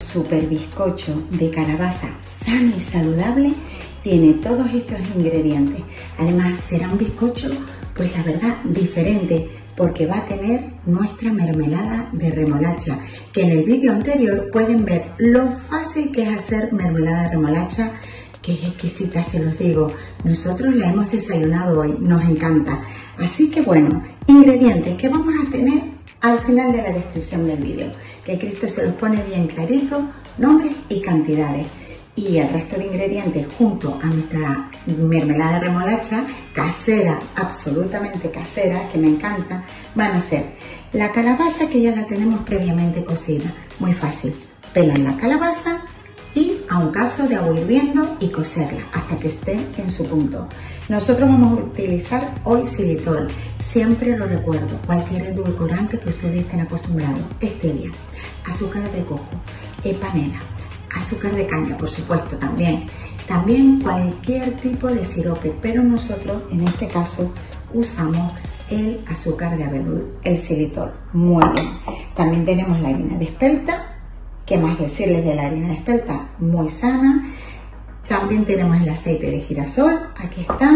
Super bizcocho de calabaza sano y saludable tiene todos estos ingredientes. Además será un bizcocho, pues la verdad, diferente, porque va a tener nuestra mermelada de remolacha, que en el vídeo anterior pueden ver lo fácil que es hacer mermelada de remolacha, que es exquisita, se los digo. Nosotros la hemos desayunado hoy, nos encanta. Así que bueno, ingredientes que vamos a tener al final de la descripción del vídeo, que Cristo se los pone bien clarito, nombres y cantidades. Y el resto de ingredientes junto a nuestra mermelada de remolacha casera, absolutamente casera, que me encanta, van a ser la calabaza, que ya la tenemos previamente cocida, muy fácil, pelan la calabaza y a un cazo de agua hirviendo y cocerla hasta que esté en su punto. Nosotros vamos a utilizar hoy xilitol, siempre lo recuerdo, cualquier edulcorante que ustedes estén acostumbrados, stevia, azúcar de coco, panela, azúcar de caña, por supuesto, también cualquier tipo de sirope, pero nosotros en este caso usamos el azúcar de abedul, el xilitol. Muy bien, también tenemos la harina de espelta. ¿Qué más decirles de la harina de espelta? Muy sana. También tenemos el aceite de girasol, aquí está,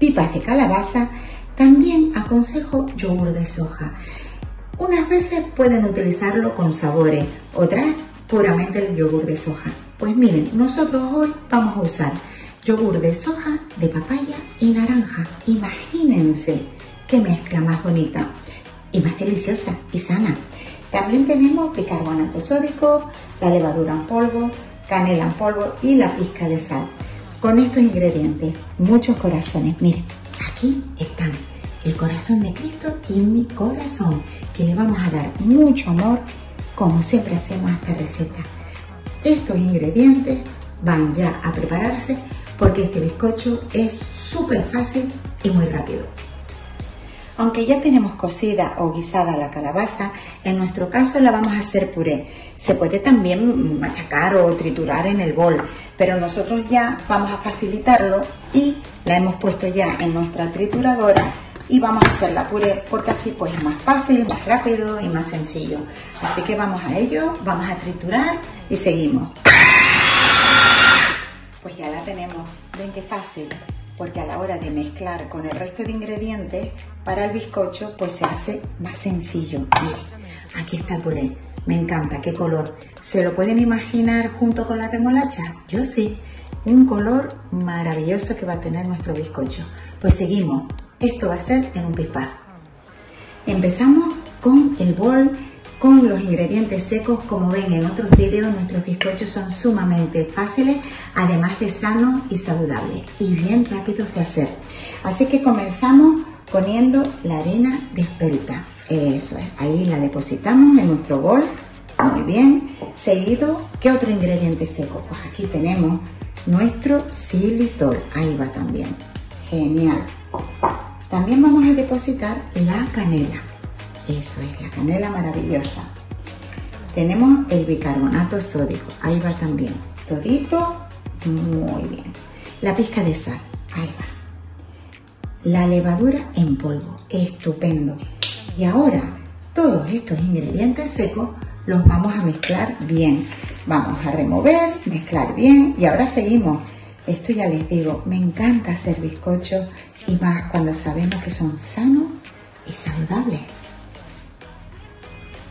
pipas de calabaza. También aconsejo yogur de soja. Unas veces pueden utilizarlo con sabores, otras puramente el yogur de soja. Pues miren, nosotros hoy vamos a usar yogur de soja, de papaya y naranja. Imagínense qué mezcla más bonita y más deliciosa y sana. También tenemos bicarbonato sódico, la levadura en polvo, canela en polvo y la pizca de sal. Con estos ingredientes, muchos corazones. Miren, aquí están el corazón de Cristo y mi corazón, que le vamos a dar mucho amor, como siempre hacemos esta receta. Estos ingredientes van ya a prepararse, porque este bizcocho es súper fácil y muy rápido. Aunque ya tenemos cocida o guisada la calabaza, en nuestro caso la vamos a hacer puré. Se puede también machacar o triturar en el bol, pero nosotros ya vamos a facilitarlo y la hemos puesto ya en nuestra trituradora y vamos a hacer la puré, porque así pues es más fácil, más rápido y más sencillo. Así que vamos a ello, vamos a triturar y seguimos. Pues ya la tenemos, ven qué fácil, porque a la hora de mezclar con el resto de ingredientes para el bizcocho, pues se hace más sencillo. Miren, aquí está el puré, me encanta, qué color. ¿Se lo pueden imaginar junto con la remolacha? Yo sí, un color maravilloso que va a tener nuestro bizcocho. Pues seguimos, esto va a ser en un pispás. Empezamos con el bol, con los ingredientes secos. Como ven en otros vídeos, nuestros bizcochos son sumamente fáciles, además de sanos y saludables, y bien rápidos de hacer. Así que comenzamos poniendo la harina de espelta, eso es, ahí la depositamos en nuestro bol, muy bien. Seguido, ¿qué otro ingrediente seco? Pues aquí tenemos nuestro xilitol, ahí va también, genial. También vamos a depositar la canela. Eso es, la canela maravillosa. Tenemos el bicarbonato sódico, ahí va también, todito, muy bien. La pizca de sal, ahí va. La levadura en polvo, estupendo. Y ahora todos estos ingredientes secos los vamos a mezclar bien. Vamos a remover, mezclar bien y ahora seguimos. Esto ya les digo, me encanta hacer bizcochos y más cuando sabemos que son sanos y saludables.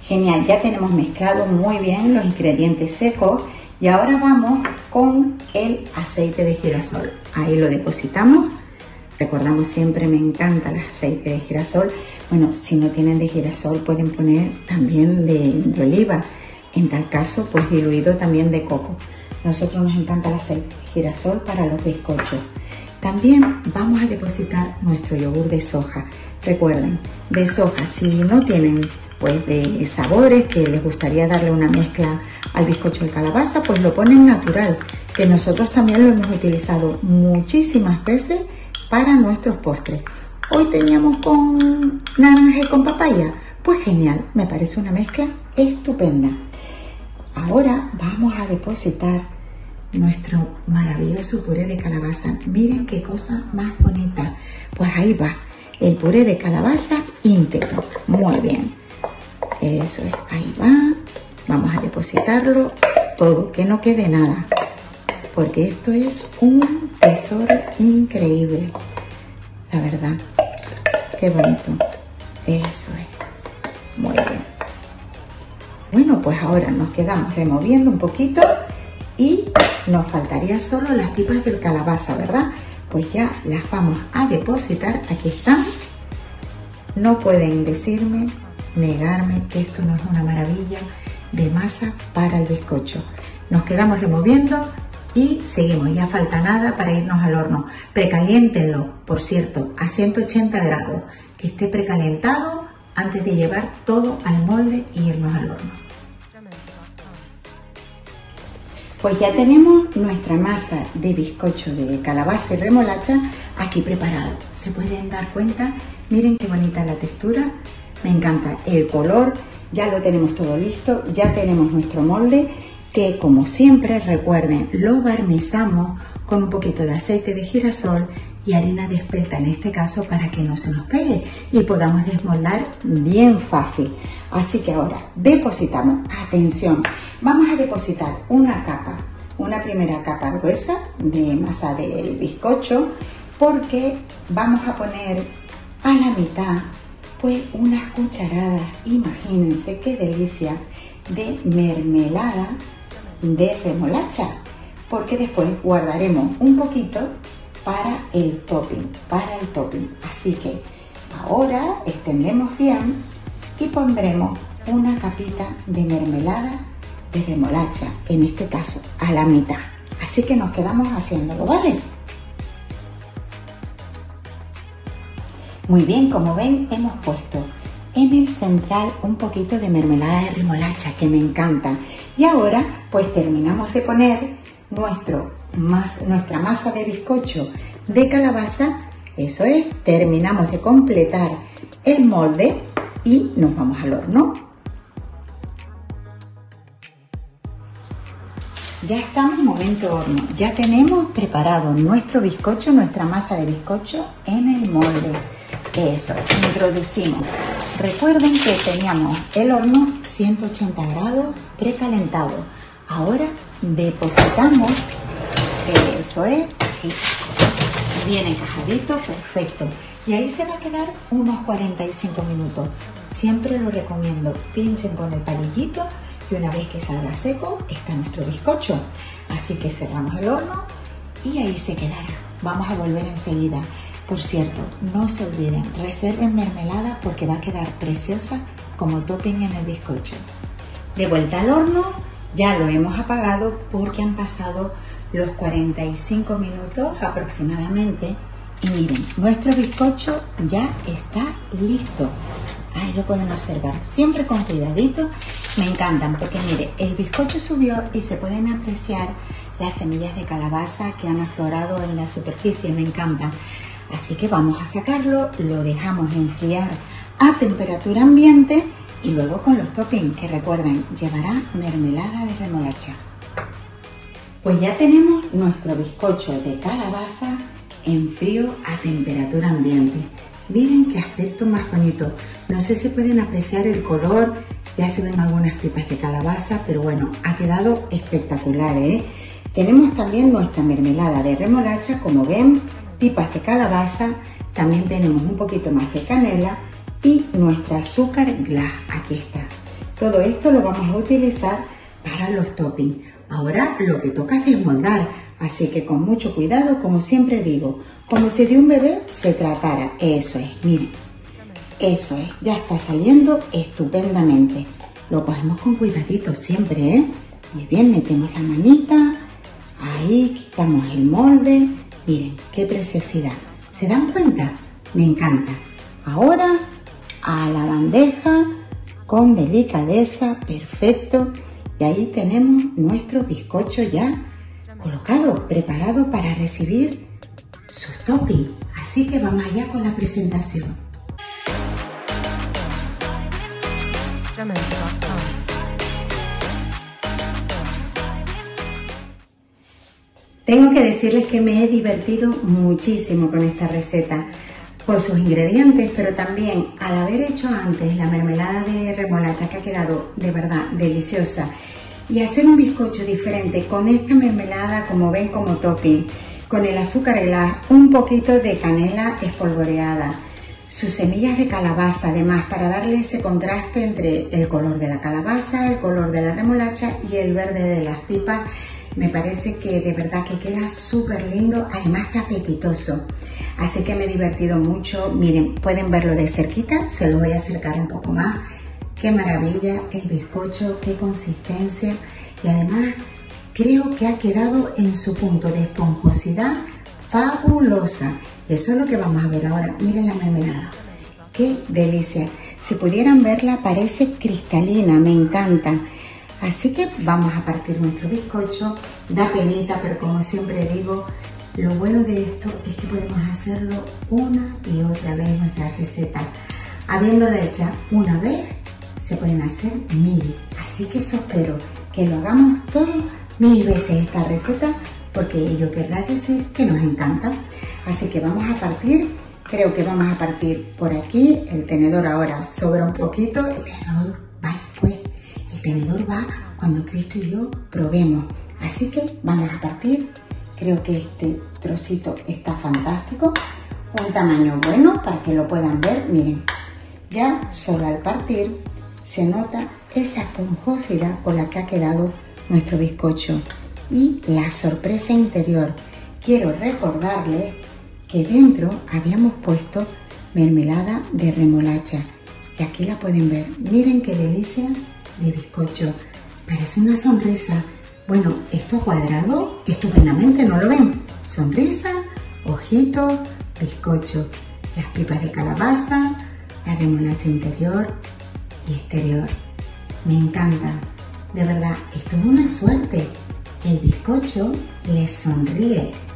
Genial, ya tenemos mezclado muy bien los ingredientes secos y ahora vamos con el aceite de girasol. Ahí lo depositamos, recordamos siempre, me encanta el aceite de girasol. Bueno, si no tienen de girasol pueden poner también de oliva, en tal caso pues diluido también de coco. Nosotros nos encanta el aceite de girasol para los bizcochos. También vamos a depositar nuestro yogur de soja, recuerden, de soja. Si no tienen pues de sabores que les gustaría darle una mezcla al bizcocho de calabaza, pues lo ponen natural, que nosotros también lo hemos utilizado muchísimas veces para nuestros postres. Hoy teníamos con naranja y con papaya, pues genial, me parece una mezcla estupenda. Ahora vamos a depositar nuestro maravilloso puré de calabaza. Miren qué cosa más bonita. Pues ahí va, el puré de calabaza íntegro, muy bien. Eso es, ahí va, vamos a depositarlo todo, que no quede nada, porque esto es un tesoro increíble, la verdad. Qué bonito, eso es, muy bien. Bueno, pues ahora nos quedamos removiendo un poquito y nos faltaría solo las pipas del calabaza, ¿verdad? Pues ya las vamos a depositar, aquí están. No pueden decirme, negarme que esto no es una maravilla de masa para el bizcocho. Nos quedamos removiendo y seguimos, ya falta nada para irnos al horno. Precaliéntenlo, por cierto, a 180 grados, que esté precalentado antes de llevar todo al molde y irnos al horno. Pues ya tenemos nuestra masa de bizcocho de calabaza y remolacha aquí preparado. Se pueden dar cuenta, miren qué bonita la textura, me encanta el color, ya lo tenemos todo listo, ya tenemos nuestro molde que, como siempre, recuerden, lo barnizamos con un poquito de aceite de girasol y harina de espelta en este caso para que no se nos pegue y podamos desmoldar bien fácil. Así que ahora depositamos, atención, vamos a depositar una capa, una primera capa gruesa de masa del bizcocho, porque vamos a poner a la mitad pues unas cucharadas, imagínense qué delicia, de mermelada de remolacha, porque después guardaremos un poquito para el topping, así que ahora extendemos bien y pondremos una capita de mermelada de remolacha, en este caso a la mitad, así que nos quedamos haciéndolo, ¿vale? Muy bien, como ven, hemos puesto en el central un poquito de mermelada de remolacha, que me encanta, y ahora pues terminamos de poner nuestra masa de bizcocho de calabaza, eso es, terminamos de completar el molde y nos vamos al horno. Ya estamos en momento horno, ya tenemos preparado nuestro bizcocho, nuestra masa de bizcocho en el molde, eso, introducimos. Recuerden que teníamos el horno 180 grados precalentado, ahora depositamos, eso es, bien encajadito, perfecto, y ahí se va a quedar unos 45 minutos, siempre lo recomiendo, pinchen con el palillito y una vez que salga seco está nuestro bizcocho, así que cerramos el horno y ahí se quedará, vamos a volver enseguida. Por cierto, no se olviden, reserven mermelada porque va a quedar preciosa como topping en el bizcocho. De vuelta al horno, ya lo hemos apagado porque han pasado los 45 minutos aproximadamente y miren, nuestro bizcocho ya está listo. Ahí lo pueden observar, siempre con cuidadito, me encantan porque mire, el bizcocho subió y se pueden apreciar las semillas de calabaza que han aflorado en la superficie, me encanta. Así que vamos a sacarlo, lo dejamos enfriar a temperatura ambiente y luego con los toppings, que recuerden, llevará mermelada de remolacha. Pues ya tenemos nuestro bizcocho de calabaza en frío a temperatura ambiente. Miren qué aspecto más bonito. No sé si pueden apreciar el color, ya se ven algunas pipas de calabaza, pero bueno, ha quedado espectacular, ¿eh? Tenemos también nuestra mermelada de remolacha, como ven, pipas de calabaza, también tenemos un poquito más de canela y nuestra azúcar glass, aquí está. Todo esto lo vamos a utilizar para los toppings. Ahora lo que toca es desmoldar, así que con mucho cuidado, como siempre digo, como si de un bebé se tratara, eso es, miren, eso es, ya está saliendo estupendamente. Lo cogemos con cuidadito siempre, ¿eh? Muy bien, metemos la manita, ahí quitamos el molde. Miren, qué preciosidad. ¿Se dan cuenta? Me encanta. Ahora a la bandeja con delicadeza, perfecto. Y ahí tenemos nuestro bizcocho ya colocado, preparado para recibir sus toppings. Así que vamos allá con la presentación. Tengo que decirles que me he divertido muchísimo con esta receta por sus ingredientes, pero también al haber hecho antes la mermelada de remolacha, que ha quedado de verdad deliciosa, y hacer un bizcocho diferente con esta mermelada, como ven, como topping, con el azúcar glas, un poquito de canela espolvoreada, sus semillas de calabaza además, para darle ese contraste entre el color de la calabaza, el color de la remolacha y el verde de las pipas. Me parece que de verdad que queda súper lindo, además de apetitoso. Así que me he divertido mucho. Miren, pueden verlo de cerquita, se lo voy a acercar un poco más. Qué maravilla el bizcocho, qué consistencia, y además creo que ha quedado en su punto de esponjosidad fabulosa. Eso es lo que vamos a ver ahora. Miren la mermelada, qué delicia. Si pudieran verla, parece cristalina, me encanta. Así que vamos a partir nuestro bizcocho. Da penita, pero como siempre digo, lo bueno de esto es que podemos hacerlo una y otra vez nuestra receta. Habiéndola hecha una vez, se pueden hacer 1000. Así que eso espero, que lo hagamos todos 1000 veces esta receta, porque ello querrá decir que nos encanta. Así que vamos a partir. Creo que vamos a partir por aquí. El tenedor ahora sobra un poquito. El tenedor va después. El tenedor va cuando Cristo y yo probemos. Así que vamos a partir. Creo que este trocito está fantástico. Un tamaño bueno para que lo puedan ver. Miren, ya solo al partir se nota esa esponjosidad con la que ha quedado nuestro bizcocho. Y la sorpresa interior. Quiero recordarles que dentro habíamos puesto mermelada de remolacha, y aquí la pueden ver. Miren qué delicia de bizcocho, parece una sonrisa. Bueno, esto cuadrado estupendamente, ¿no lo ven? Sonrisa, ojito, bizcocho, las pipas de calabaza, la remolacha interior y exterior. Me encanta, de verdad, esto es una suerte. El bizcocho les sonríe.